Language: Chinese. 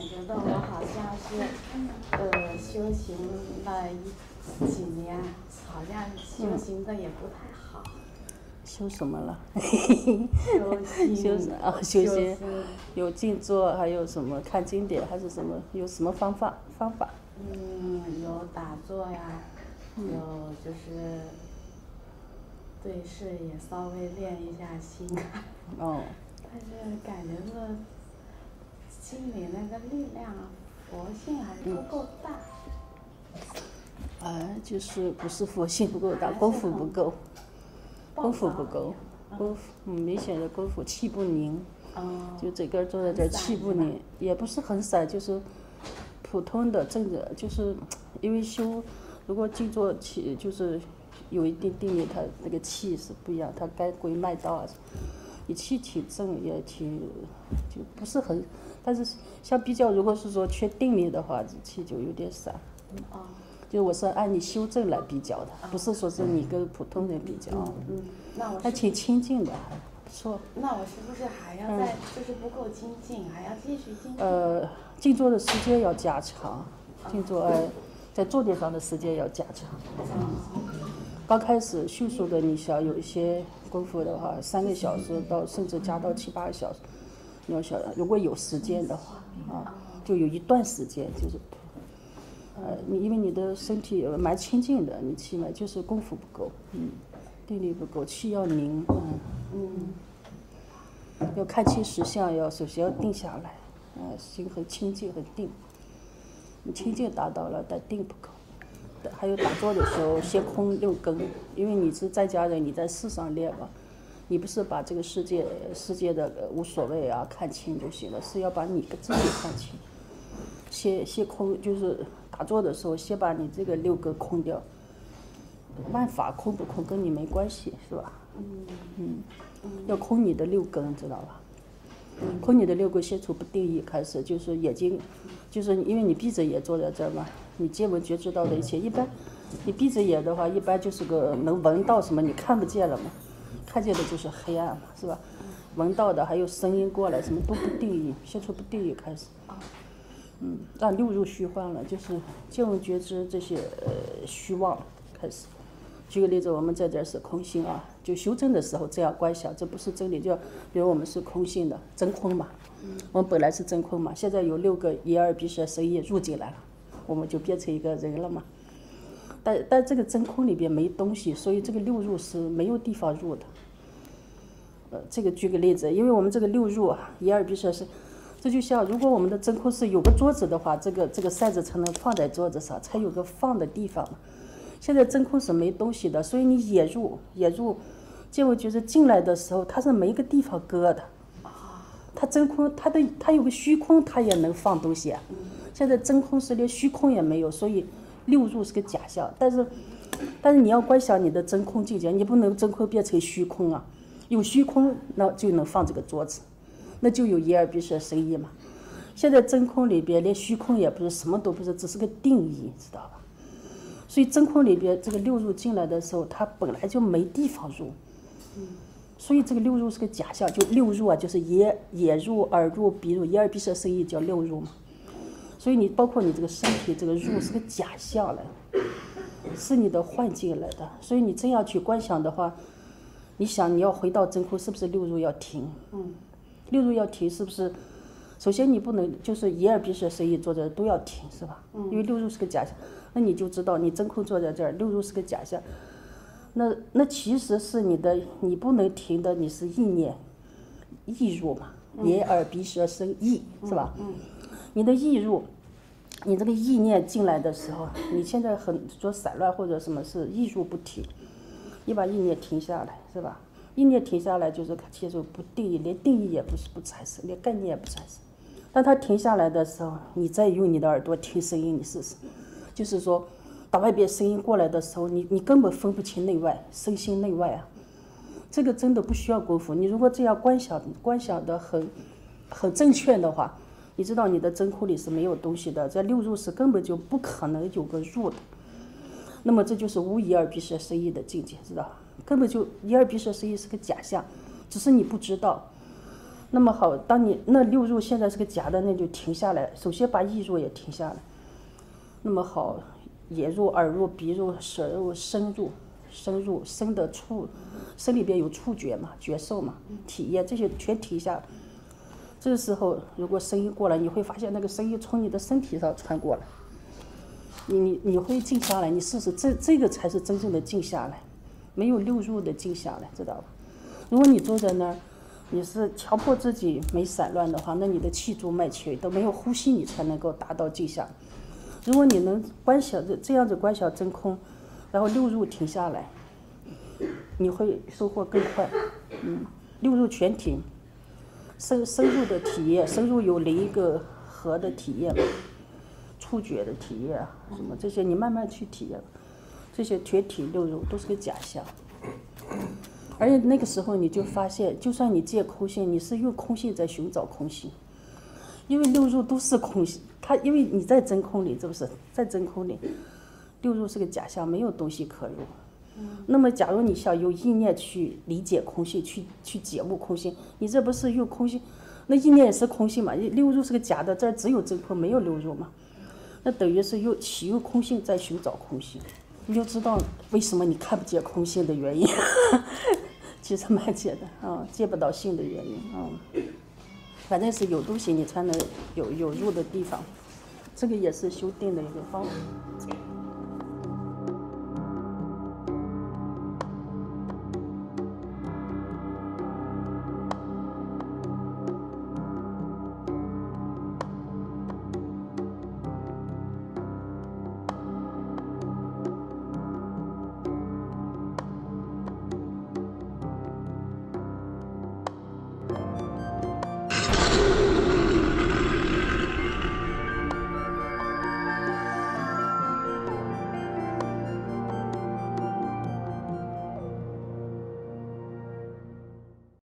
觉得我好像是修行了几年，好像修行的也不太好。修什么了？修行有静坐，还有什么看经典，还是什么？有什么方法？有打坐呀，有就是对视也稍微练一下心。哦。但是感觉是心里那个力量，佛性还不够大。就是不是佛性不够大，功夫不够。明显的功夫气不宁，就整个坐在这气不宁，也不是很散，就是普通的正着，就是因为修，如果静坐气就是有一定定力，它那个气是不一样，它该归脉道啊，你气挺正也挺，就不是很，但是相比较，如果是说缺定力的话，气就有点散。就我是按你修正来比较的，不是说是你跟普通人比较。那我还挺亲近的，不错。那我是不是还要再就是不够精进，还要继续精进？静坐的时间要加长，静坐在坐垫上的时间要加长。刚开始迅速的，你想有一些功夫的话，3个小时到甚至加到7、8个小时，你要想如果有时间的话就有一段时间就是。你因为你的身体蛮清净的，你起码就是功夫不够，定力不够，气要凝，要看清实相，要首先要定下来，心很清净很定，你清净达到了，但定不够。还有打坐的时候，先空六根，因为你是在家人，你在世上练嘛，你不是把这个世界的无所谓啊看清就行了，是要把你自己看清，先空就是。打坐的时候，先把你这个6根空掉。万法空不空跟你没关系，是吧？要空你的6根，知道吧？空你的6根，先从不定义开始，就是眼睛，就是因为你闭着眼坐在这儿嘛，你皆闻觉知到的一切。一般你闭着眼的话，一般就是个能闻到什么你看不见了嘛，看见的就是黑暗嘛，是吧？闻到的还有声音过来，什么都不定义，先从不定义开始。让六入虚幻了，就是见闻觉知这些虚妄开始。举个例子，我们在这是空性啊，就修正的时候这样观想，这不是真理。就比如我们是空性的真空嘛，我们本来是真空嘛，现在有6个眼耳鼻舌身意入进来了，我们就变成一个人了嘛。但这个真空里边没东西，所以这个6入是没有地方入的。这个举个例子，因为我们这个6入啊，眼耳鼻舌身。这就像，如果我们的真空是有个桌子的话，这个扇子才能放在桌子上，才有个放的地方嘛。现在真空是没东西的，所以你也入，结果就是进来的时候，它是没个地方搁的。它真空，它有个虚空，它也能放东西。现在真空是连虚空也没有，所以6入是个假象。但是你要观想你的真空境界，你不能真空变成虚空啊。有虚空，那就能放这个桌子。那就有眼耳鼻舌身意嘛。现在真空里边连虚空也不是，什么都不是，只是个定义，知道吧？所以真空里边这个6入进来的时候，它本来就没地方入，所以这个6入是个假象。就6入啊，就是眼入、耳入、鼻入，眼耳鼻舌身意叫6入嘛。所以你包括你这个身体这个入是个假象来的，是你的幻境来的。所以你这样去观想的话，你想你要回到真空，是不是6入要停？6入要停，是不是？首先你不能就是眼耳鼻舌身意坐在这都要停，是吧？因为6入是个假象，那你就知道你真空坐在这儿，6入是个假象。那其实是你的，你不能停的，你是意念意入嘛，眼耳鼻舌身意，是吧？你的意入，你这个意念进来的时候，你现在很说散乱或者什么是意入不停，你把意念停下来，是吧？意念停下来就是接受不定义，连定义也不产生，连概念也不产生。当它停下来的时候，你再用你的耳朵听声音，你试试。就是说，当外边声音过来的时候，你根本分不清内外，身心内外啊。这个真的不需要功夫。你如果这样观想的很正确的话，你知道你的真空里是没有东西的，在6入是根本就不可能有个入的。那么这就是无眼耳鼻舌身意的境界，知道吧？根本就眼耳鼻舌身意是个假象，只是你不知道。那么好，当你那六入现在是个夹的，那就停下来。首先把意入也停下来。那么好，眼入、耳入、鼻入、舌入、身入，身入身的触，身里边有触觉嘛，觉受嘛，体验这些全停下来。这个时候，如果声音过来，你会发现那个声音从你的身体上穿过来，你会静下来。你试试，这个才是真正的静下来，没有六入的静下来，知道吧？如果你坐在那儿。 你是强迫自己没散乱的话，那你的气足脉气都没有呼吸，你才能够达到静下。如果你能观想这样子观想真空，然后六入停下来，你会收获更快。六入全停，深入的体验，深入有零一个核的体验，触觉的体验，什么这些你慢慢去体验，这些全停六入都是个假象。 而且那个时候你就发现，就算你借空性，你是用空性在寻找空性，因为六入都是空性。它因为你在真空里，是不是在真空里？六入是个假象，没有东西可入。那么，假如你想用意念去理解空性，去解悟空性，你这不是用空性？那意念也是空性嘛？六入是个假的，这儿只有真空，没有六入嘛？那等于是用启用空性在寻找空性，你就知道为什么你看不见空性的原因。其实蛮解的啊，戒不到性的原因啊，反正是有东西你才能有入的地方，这个也是修定的一个方法。